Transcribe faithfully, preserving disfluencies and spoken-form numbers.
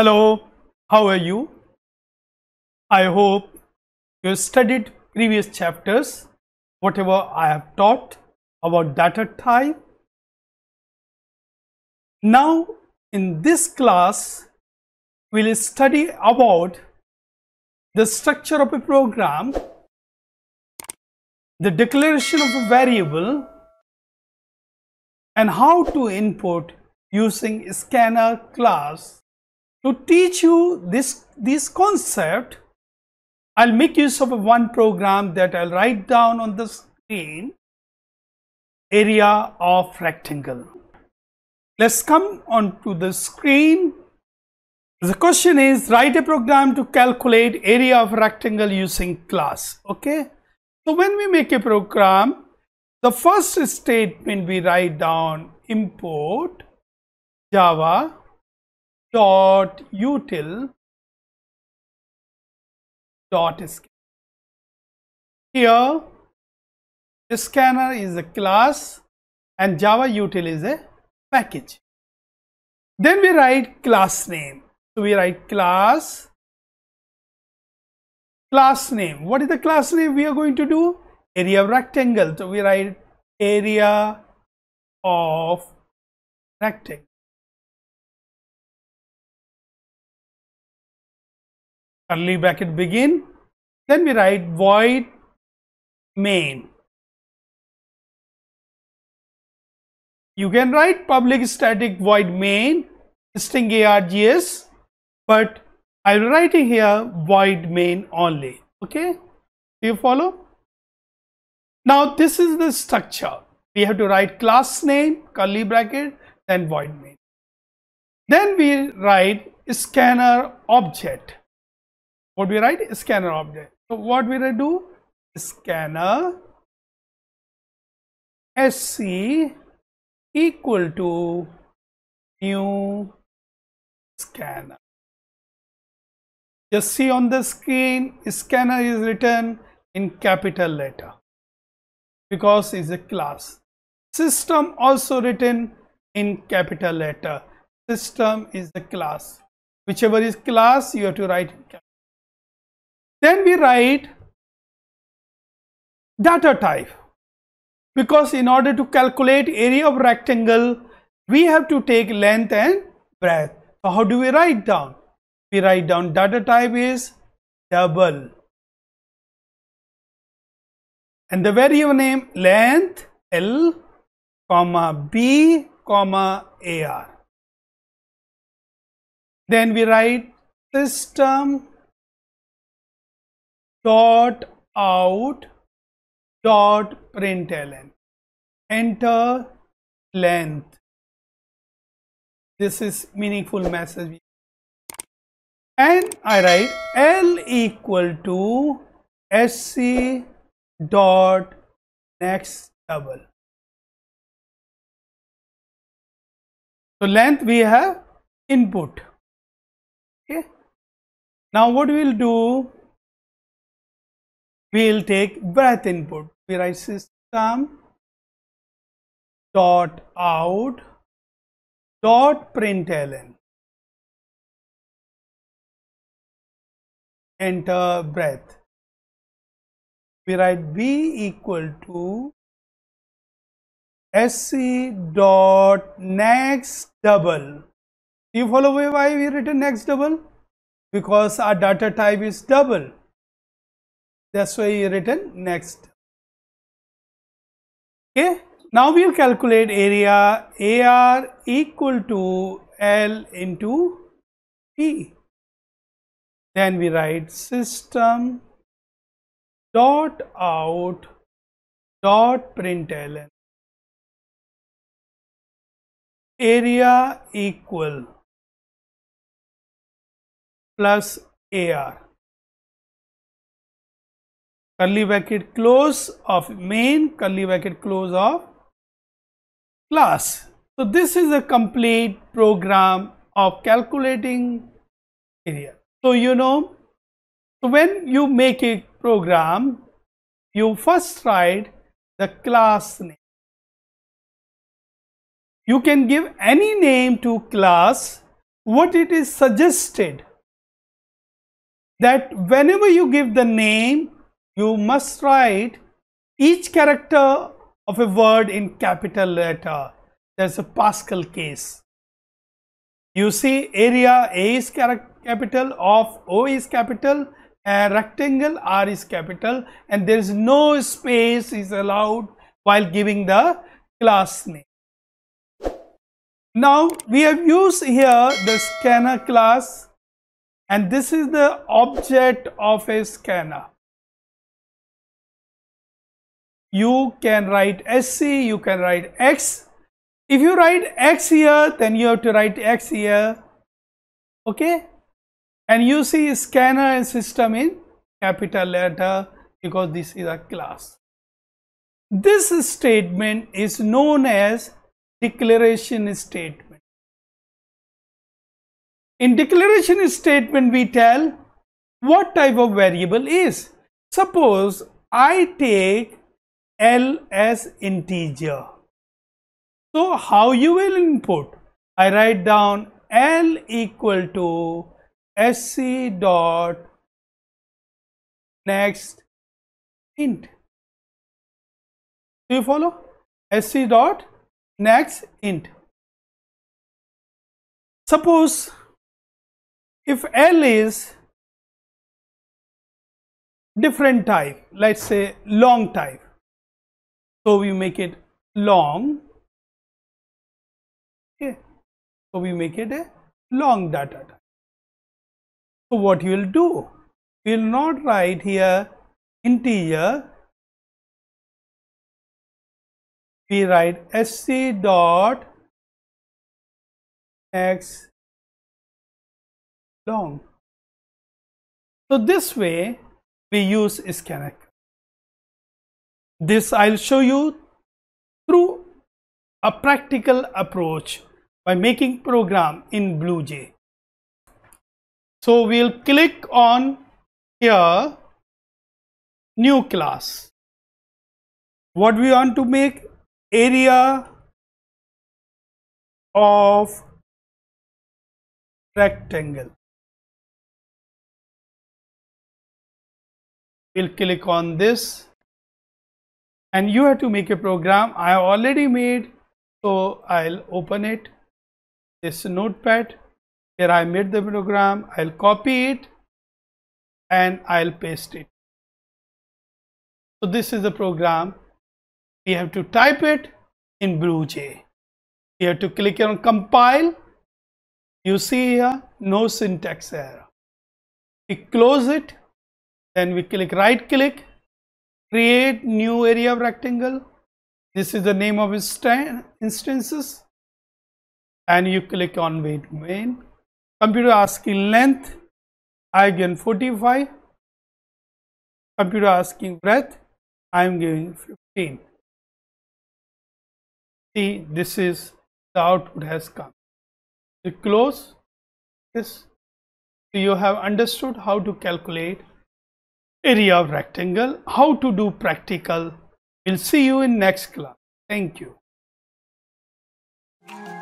Hello, how are you? I hope you studied previous chapters, whatever I have taught about data type. Now, in this class, we will study about the structure of a program, the declaration of a variable, and how to input using Scanner class. To teach you this, this concept, I will make use of one program that I will write down on the screen, area of rectangle. Let us come onto the screen. The question is, write a program to calculate area of rectangle using class. Okay. So, when we make a program, the first statement we write down, import Java dot util dot scanner. Here the scanner is a class and Java util is a package. Then we write class name. So we write class class name. What is the class name we are going to do? Area of rectangle. So we write area of rectangle. Curly bracket begin, then we write void main. You can write public static void main string args, but I am writing here void main only. Okay, do you follow? Now this is the structure. We have to write class name, curly bracket, then void main. Then we write scanner object. What we write? Scanner object. So what we will do? Scanner sc equal to new scanner. Just see on the screen, scanner is written in capital letter because it's a class. System also written in capital letter. System is the class. Whichever is class, you have to write in capital. Then we write data type, because in order to calculate area of rectangle, we have to take length and breadth. So how do we write down? We write down data type is double and the variable name length L comma B comma A R. Then we write system dot out dot println, enter length. This is meaningful message, and I write L equal to sc dot next double. So length we have input. Okay, now what we will do, we will take breadth input. We write system dot out dot println, enter breadth. We write B equal to sc dot next double. You follow why we written next double? Because our data type is double. That's why you written next. Okay, now we will calculate area. A R equal to L into P. Then we write system dot out dot println, area equal plus A R. Curly bracket close of main, curly bracket close of class. So this is a complete program of calculating area. So you know, so when you make a program, you first write the class name. You can give any name to class, what it is suggested that whenever you give the name, you must write each character of a word in capital letter. There's a Pascal case. You see, area A is capital, of O is capital, and rectangle R is capital, and there is no space is allowed while giving the class name. Now we have used here the scanner class, and this is the object of a scanner. You can write S C, you can write X. If you write X here, then you have to write X here, okay? And you see scanner and system in capital letter because this is a class. This statement is known as declaration statement. In declaration statement, we tell what type of variable is. Suppose I take L as integer. So how you will input? I write down L equal to sc dot next int. Do you follow? Sc dot next int. Suppose if L is different type, let's say long type, so we make it long. Okay, so we make it a long data type. So what you will do, we will not write here integer, we write sc dot x long. So this way we use scanner. This I will show you through a practical approach by making program in BlueJ. So we'll click on here, new class. What we want to make? Area of rectangle. We'll click on this, and you have to make a program. I already made, so I'll open it, this notepad. Here I made the program, I'll copy it and I'll paste it. So this is the program. We have to type it in BlueJ. We have to click on compile. You see here, no syntax error. We close it, then we click right click, create new area of rectangle. This is the name of instances, and you click on wait main. Computer asking length, I am given forty-five. Computer asking breadth, I am giving fifteen. See, this is the output has come. You close this. So you have understood how to calculate area of rectangle, how to do practical. We'll see you in next class. Thank you.